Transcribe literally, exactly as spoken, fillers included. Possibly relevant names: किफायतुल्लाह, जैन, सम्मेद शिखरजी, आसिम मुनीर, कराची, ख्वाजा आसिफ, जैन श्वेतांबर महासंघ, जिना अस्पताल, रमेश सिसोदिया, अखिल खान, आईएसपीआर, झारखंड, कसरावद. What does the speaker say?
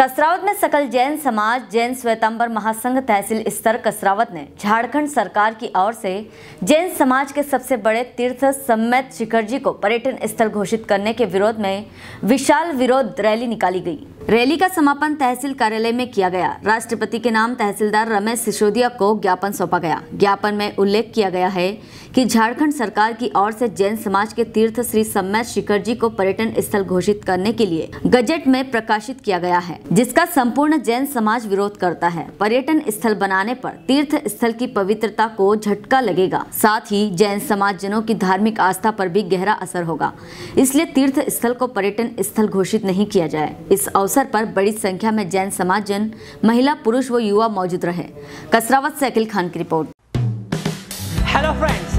कसरावद में सकल जैन समाज जैन श्वेतांबर महासंघ तहसील स्तर कसरावद ने झारखंड सरकार की ओर से जैन समाज के सबसे बड़े तीर्थ सम्मेद शिखरजी को पर्यटन स्थल घोषित करने के विरोध में विशाल विरोध रैली निकाली गई। रैली का समापन तहसील कार्यालय में किया गया। राष्ट्रपति के नाम तहसीलदार रमेश सिसोदिया को ज्ञापन सौंपा गया। ज्ञापन में उल्लेख किया गया है कि झारखंड सरकार की ओर से जैन समाज के तीर्थ श्री सम्मेद शिखरजी को पर्यटन स्थल घोषित करने के लिए गजट में प्रकाशित किया गया है, जिसका संपूर्ण जैन समाज विरोध करता है। पर्यटन स्थल बनाने पर तीर्थ स्थल की पवित्रता को झटका लगेगा, साथ ही जैन समाज जनों की धार्मिक आस्था पर भी गहरा असर होगा, इसलिए तीर्थ स्थल को पर्यटन स्थल घोषित नहीं किया जाए। इस अवसर पर बड़ी संख्या में जैन समाज जन, महिला, पुरुष व युवा मौजूद रहे। कसरावद से अखिल खान की रिपोर्ट। Hello friends,